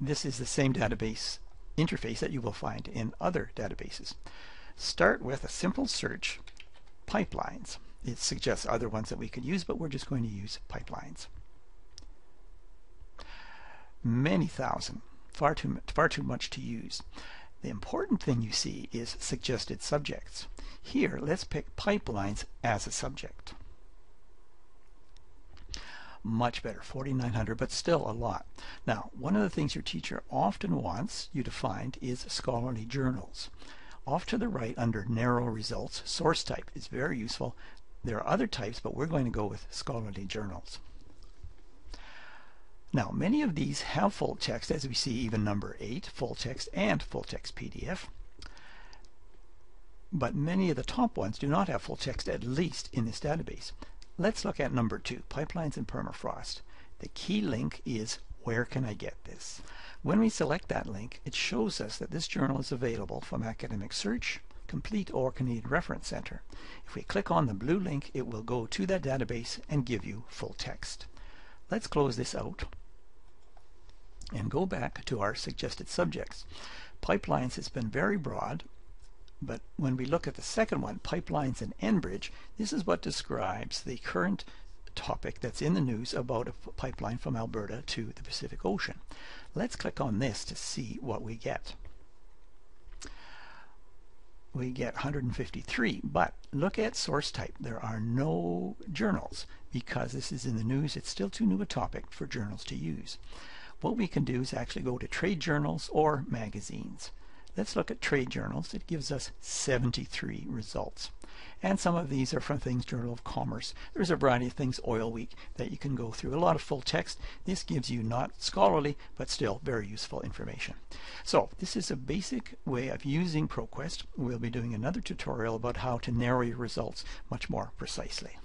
This is the same database interface that you will find in other databases. Start with a simple search, pipelines. It suggests other ones that we could use, but we're just going to use pipelines. Many thousand, far too much to use. The important thing you see is suggested subjects. Here, let's pick pipelines as a subject. Much better, 4,900, but still a lot. Now, one of the things your teacher often wants you to find is scholarly journals. Off to the right under narrow results, source type is very useful. There are other types, but we're going to go with scholarly journals. Now, many of these have full text, as we see even number 8, full text and full text PDF. But many of the top ones do not have full text, at least in this database. Let's look at number 2, pipelines and permafrost. The key link is, where can I get this? When we select that link, it shows us that this journal is available from Academic Search Complete or Canadian Reference Centre. If we click on the blue link, it will go to that database and give you full text. Let's close this out and go back to our suggested subjects. Pipelines has been very broad, but when we look at the second one, pipelines in Enbridge, this is what describes the current topic that's in the news about a pipeline from Alberta to the Pacific Ocean. Let's click on this to see what we get. We get 153, but look at source type. There are no journals. Because this is in the news, it's still too new a topic for journals to use. What we can do is actually go to trade journals or magazines. Let's look at trade journals. It gives us 73 results. And some of these are from things, Journal of Commerce. There's a variety of things, Oil Week, that you can go through. A lot of full text. This gives you not scholarly, but still very useful information. So this is a basic way of using ProQuest. We'll be doing another tutorial about how to narrow your results much more precisely.